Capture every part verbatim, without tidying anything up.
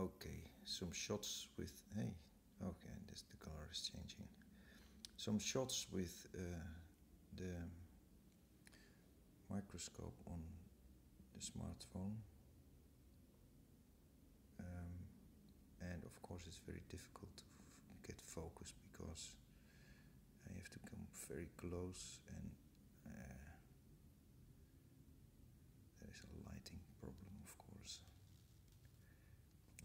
Okay, some shots with, hey, okay, this, the color is changing. Some shots with uh, the microscope on the smartphone. Um, and of course it's very difficult to f get focus because I have to come very close, and uh, there is a lighting problem, of course.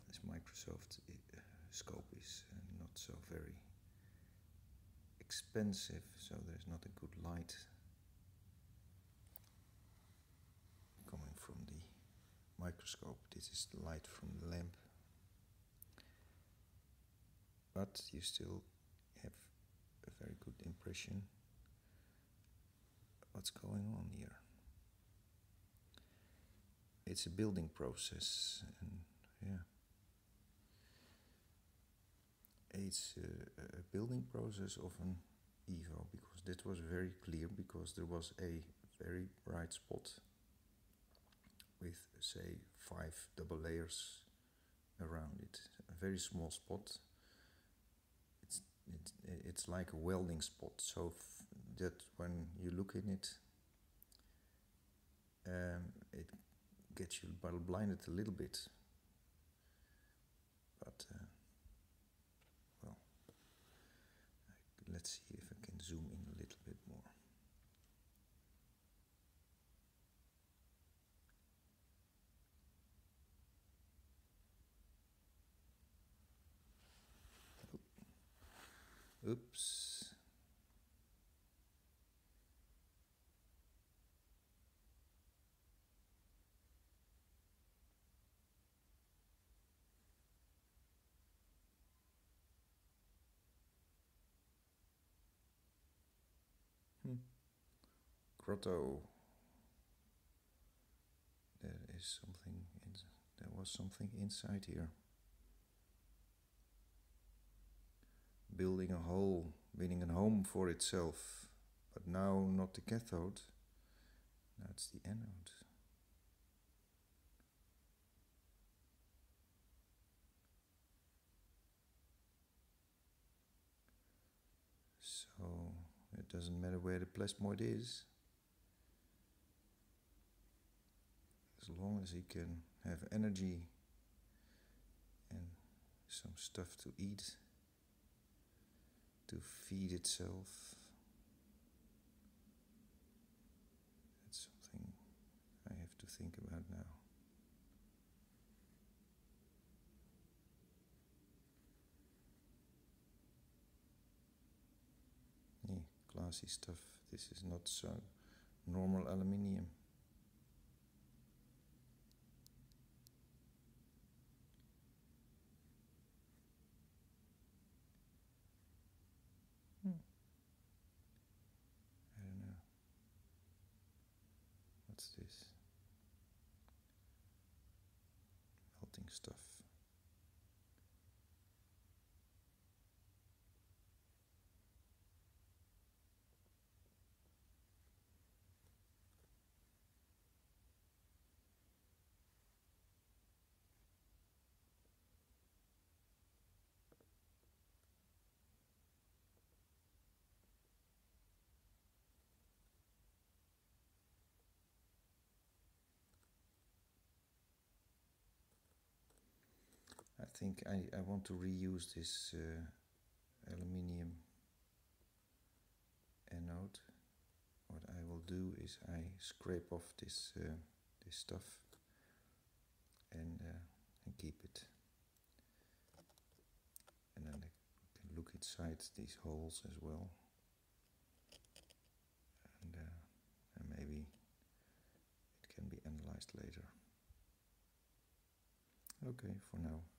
This Microsoft uh, scope is uh, not so very expensive, so there's not a good light coming from the microscope. This is the light from the lamp, but you still have a very good impression what's going on here. It's a building process, and yeah, it's a, a building process of an E V O, because that was very clear, because there was a very bright spot with, say, five double layers around it. A very small spot. It's it, it's like a welding spot, so f that when you look in it, um, it gets you blinded a little bit. But uh, well, let's see if I can zoom in a little bit more. Oops. Hmm. Grotto. There is something in, there was something inside here. Building a hole, winning a home for itself, but now not the cathode, now it's the anode. So it doesn't matter where the plasmoid is, as long as he can have energy and some stuff to eat, to feed itself. That's something I have to think about now. Yeah, classy stuff. This is not so normal aluminium. What's this? Melting stuff. I think I, I want to reuse this uh, aluminium anode. What I will do is I scrape off this uh, this stuff and uh, and keep it, and then I can look inside these holes as well, and uh, and maybe it can be analyzed later. Okay, for now.